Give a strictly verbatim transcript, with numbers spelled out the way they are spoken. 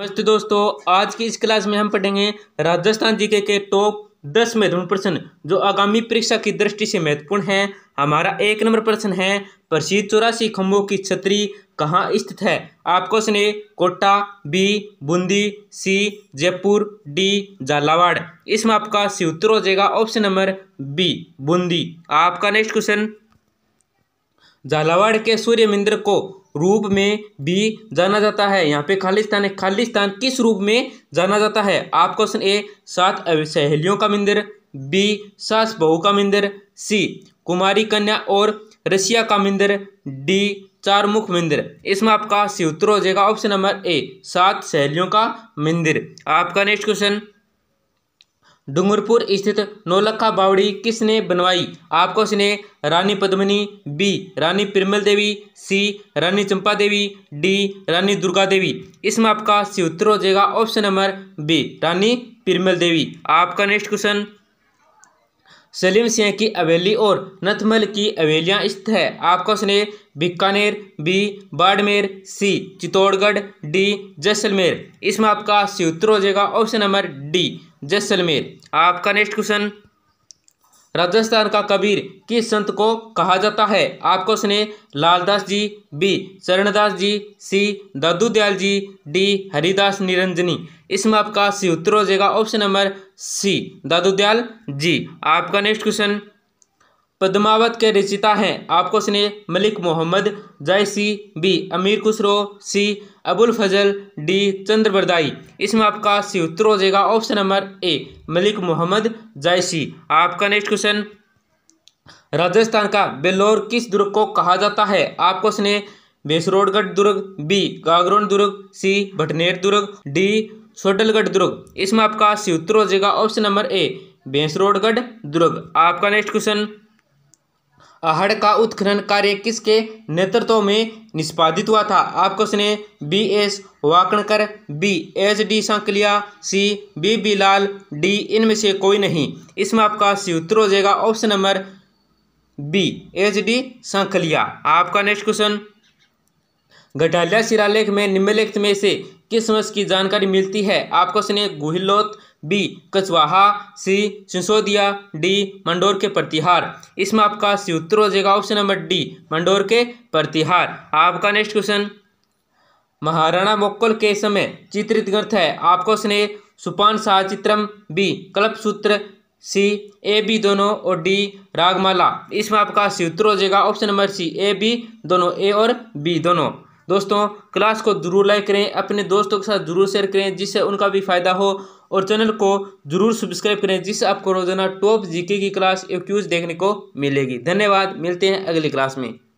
नमस्ते दोस्तों, आज की इस क्लास में हम पढ़ेंगे राजस्थान जीके के टॉप दस महत्वपूर्ण प्रश्न जो आगामी परीक्षा की दृष्टि से महत्वपूर्ण हैं। हमारा एक नंबर प्रश्न है प्रसिद्ध चौरासी खंभों की छतरी कहाँ स्थित है। आपको option A Kota, B Bundi, C Jaipur, D Jhalawar. इसमें आपका सी उत्तर हो जाएगा ऑप्शन नंबर बी बूंदी। आपका नेक्स्ट क्वेश्चन, झालावाड़ के सूर्य मंदिर को रूप में भी जाना जाता है। यहाँ पे खालिस्तान है, खालिस्तान किस रूप में जाना जाता है। आप क्वेश्चन ए सात सहेलियों का मंदिर, बी सास बहू का मंदिर, सी कुमारी कन्या और रसिया का मंदिर, डी चार मुख मंदिर। इसमें आपका सी उत्तर हो जाएगा ऑप्शन नंबर ए सात सहेलियों का मंदिर। आपका नेक्स्ट क्वेश्चन, डूंगरपुर स्थित नौलखा बावड़ी किसने बनवाई। आप question A Rani Padmini, B Rani Primal Devi, C Rani Champa Devi, D Rani Durga Devi. इसमें आपका सी उत्तर हो जाएगा option number B Rani Primal Devi. आपका नेक्स्ट क्वेश्चन, सलीम सिंह की हवेली और नथमल की हवेलियाँ स्थित है। आप question A Bikaner, B Barmer, C Chittorgarh, D Jaisalmer. इसमें आपका सी उत्तर हो जाएगा ऑप्शन नंबर डी जैसलमेर। आपका नेक्स्ट क्वेश्चन, राजस्थान का कबीर किस संत को कहा जाता है। आप question A Laldas ji, B Charandas ji, C Dadudayal ji, D Haridas Niranjani. इसमें आपका सी उत्तर हो जाएगा option number C Dadudayal ji. आपका नेक्स्ट क्वेश्चन, पद्मावत के रचिता हैं। आप question A Malik Mohammad Jayasi, B Amir Khusro, C Abul Fazal, D Chandbardai. इसमें आपका सी उत्तर हो जाएगा option number A Malik Mohammad Jayasi. आपका नेक्स्ट क्वेश्चन, राजस्थान का बेलोर किस दुर्ग को कहा जाता है। आप क्वेश्चन ए बसरोडगढ़ दुर्ग, बी गागर दुर्ग, सी भटनेर दुर्ग, डी छोटलगढ़ दुर्ग। इसमें आपका सी उत्तर हो जाएगा ऑप्शन नंबर ए बसरोडगढ़ दुर्ग। आपका नेक्स्ट क्वेश्चन, आहड़ का उत्खनन कार्य किसके नेतृत्व में निष्पादित हुआ था। आप question A B S Wakankar, B S D Sankalia, C B B Lal, D इनमें से कोई नहीं। इसमें आपका सी उत्तर हो जाएगा option number B S D Sankalia. आपका नेक्स्ट क्वेश्चन, घटालिया शिलालेख में निम्नलिखित में से किस वंश की जानकारी मिलती है। आप question A Guhilot, B Kachwaha, C Sisodia, D Mandore के प्रतिहार। इसमें आपका सी उत्तर हो जाएगा ऑप्शन नंबर डी मंडोर के प्रतिहार। आपका नेक्स्ट क्वेश्चन, महाराणा मोक्कल के समय चित्रित ग्रंथ है। आप question A Supan Shah Chitram, B Kalpasutra, C A B दोनों और डी रागमाला। इसमें आपका सी उत्तर हो जाएगा option number C A B दोनों, ए और बी दोनों। दोस्तों क्लास को जरूर लाइक करें, अपने दोस्तों के साथ जरूर शेयर करें जिससे उनका भी फायदा हो, और चैनल को जरूर सब्सक्राइब करें जिससे आपको रोजाना टॉप जीके की क्लास और क्विज देखने को मिलेगी। धन्यवाद, मिलते हैं अगली क्लास में।